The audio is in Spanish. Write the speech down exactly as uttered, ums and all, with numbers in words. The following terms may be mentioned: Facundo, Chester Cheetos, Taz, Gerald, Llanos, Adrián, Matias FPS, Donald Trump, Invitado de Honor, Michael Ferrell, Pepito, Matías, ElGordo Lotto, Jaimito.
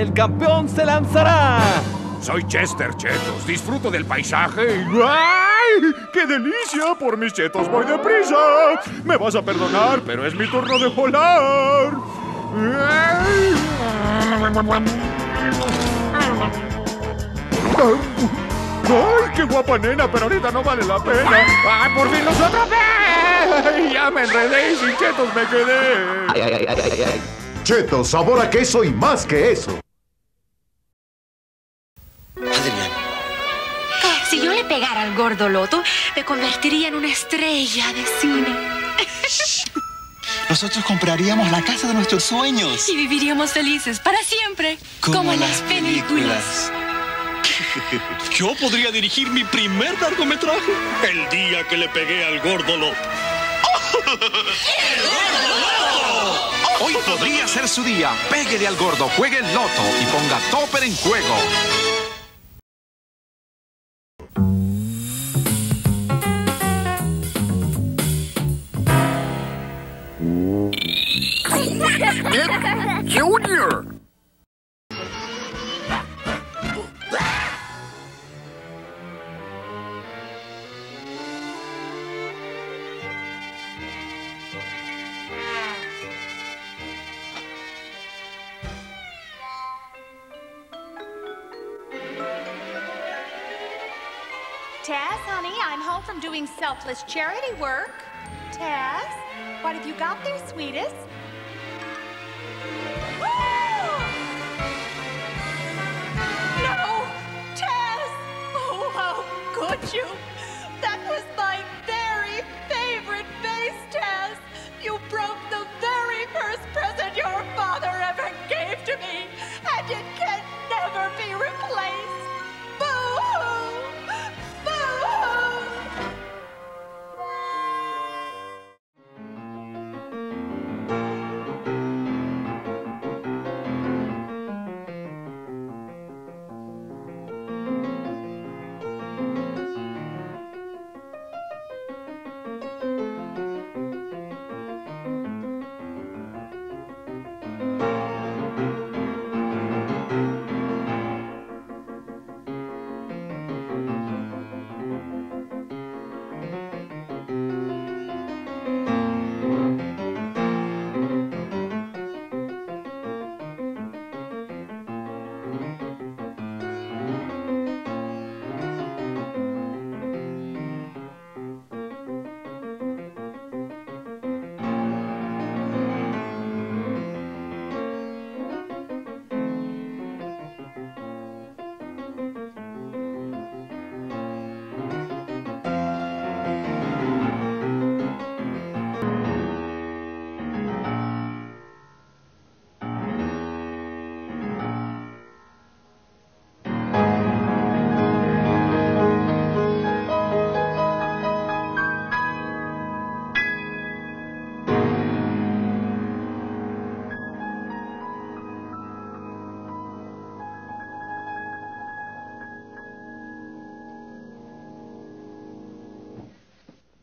el campeón se lanzará. Soy Chester Cheetos, disfruto del paisaje y... ¡Ay! ¡Qué delicia! Por mis chetos voy deprisa. Me vas a perdonar, pero es mi turno de volar. ¡Ay, qué guapa nena! Pero ahorita no vale la pena. ¡Ay, por fin los atrapé! ¡Ya me enredé y sin chetos me quedé! Ay, ay, ay, ay, ay. Chetos, sabor a queso y más que eso. Adrián. Si yo le pegara al Gordo Lotto, me convertiría en una estrella de cine. Nosotros compraríamos la casa de nuestros sueños. Y viviríamos felices para siempre. Como, como en las películas. películas. Yo podría dirigir mi primer largometraje. El día que le pegué al Gordo Lotto. ¡El Gordo Lotto! Hoy podría ser su día. Pégale al Gordo, juegue el Lotto y ponga Topper en juego. Junior. Taz, honey, I'm home from doing selfless charity work. Taz, what have you got there, sweetest?